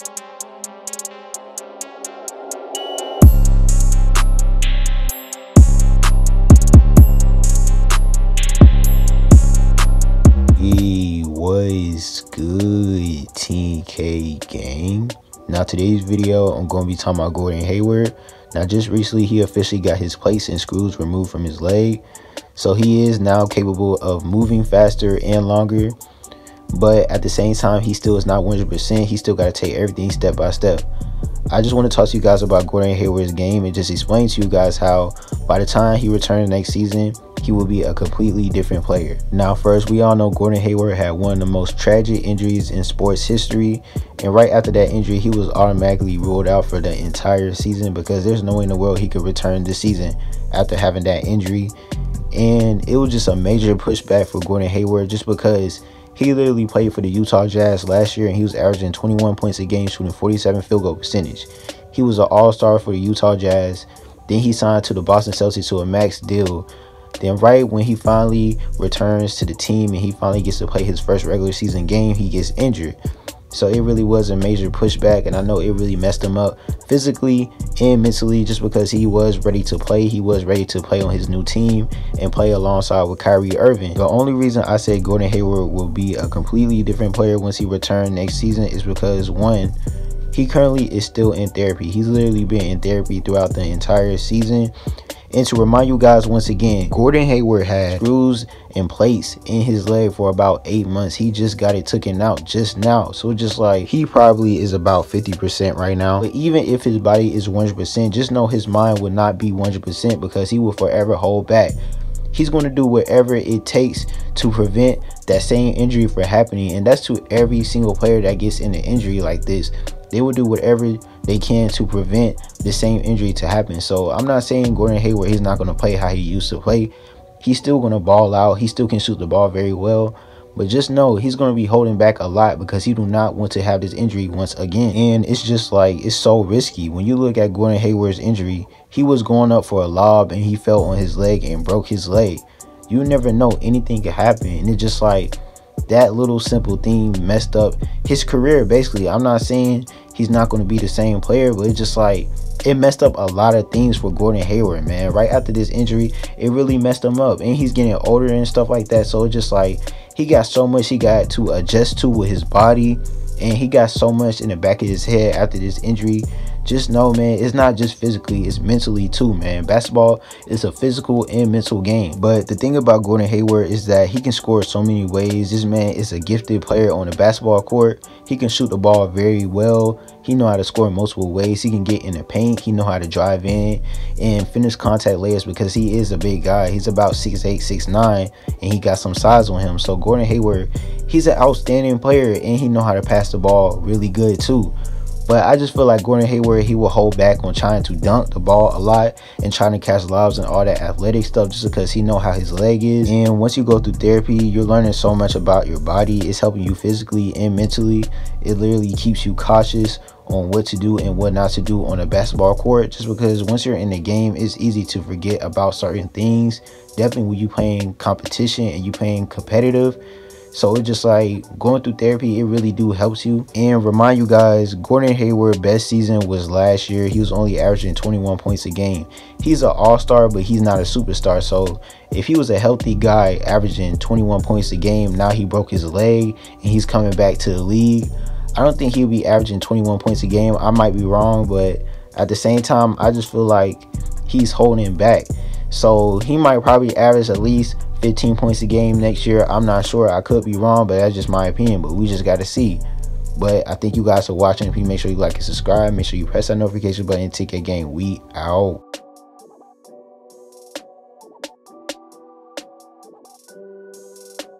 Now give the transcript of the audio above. What's good, TK gang? Now today's video I'm gonna be talking about Gordon Hayward. Now just recently he officially got his plates and screws removed from his leg, so he is now capable of moving faster and longer, but at the same time he still is not 100%. He still got to take everything step by step. I just want to talk to you guys about Gordon Hayward's game and just explain to you guys how by the time he returns next season, he will be a completely different player. Now first, we all know Gordon Hayward had one of the most tragic injuries in sports history, and right after that injury he was automatically ruled out for the entire season because there's no way in the world he could return this season after having that injury. And it was just a major pushback for Gordon Hayward just because he literally played for the Utah Jazz last year and he was averaging 21 points a game, shooting 47% field goal percentage. He was an all-star for the Utah Jazz. Then he signed to the Boston Celtics to a max deal. Then right when he finally returns to the team and he finally gets to play his first regular season game, he gets injured. So it really was a major pushback, and I know it really messed him up physically and mentally just because he was ready to play. He was ready to play on his new team and play alongside with Kyrie Irving. The only reason I say Gordon Hayward will be a completely different player once he returns next season is because, one, he currently is still in therapy. He's literally been in therapy throughout the entire season. And to remind you guys once again, Gordon Hayward had screws and plates in his leg for about 8 months. He just got it taken out just now. So just like, he probably is about 50% right now. But even if his body is 100%, just know his mind would not be 100% because he will forever hold back. He's going to do whatever it takes to prevent that same injury from happening. And that's to every single player that gets in an injury like this. They will do whatever they can to prevent the same injury to happen. So I'm not saying Gordon Hayward, he's not going to play how he used to play. He's still going to ball out. He still can shoot the ball very well. But just know he's going to be holding back a lot because he do not want to have this injury once again. And it's just like, it's so risky. When you look at Gordon Hayward's injury, he was going up for a lob and he fell on his leg and broke his leg. You never know, anything could happen. And it's just like, that little simple thing messed up his career basically. I'm not saying he's not going to be the same player, but it's just like, it messed up a lot of things for Gordon Hayward, man. Right after this injury, it really messed him up, and he's getting older and stuff like that. So it's just like, he got so much he got to adjust to with his body, and he got so much in the back of his head after this injury. Just know, man, it's not just physically, it's mentally too, man. Basketball is a physical and mental game. But the thing about Gordon Hayward is that he can score so many ways. This man is a gifted player on the basketball court. He can shoot the ball very well. He know how to score multiple ways. He can get in the paint. He know how to drive in and finish contact layers because he is a big guy. He's about 6'8", 6'9", and he got some size on him. So Gordon Hayward, he's an outstanding player, and he know how to pass the ball really good too. But I just feel like Gordon Hayward, he will hold back on trying to dunk the ball a lot and trying to catch lobs and all that athletic stuff just because he know how his leg is. And once you go through therapy, you're learning so much about your body. It's helping you physically and mentally. It literally keeps you cautious on what to do and what not to do on a basketball court, just because once you're in the game, it's easy to forget about certain things. Definitely when you playing competition and you playing competitive. So it's just like, going through therapy, it really do helps you. And remind you guys, Gordon Hayward's best season was last year. He was only averaging 21 points a game. He's an all-star, but he's not a superstar. So if he was a healthy guy averaging 21 points a game, now he broke his leg and he's coming back to the league, I don't think he'll be averaging 21 points a game. I might be wrong, but at the same time, I just feel like he's holding back. So he might probably average at least 15 points a game next year. I'm not sure, I could be wrong, but that's just my opinion. But we just got to see. But I thank you guys for watching. Please make sure you like and subscribe. Make sure you press that notification button. TK Gang, we out.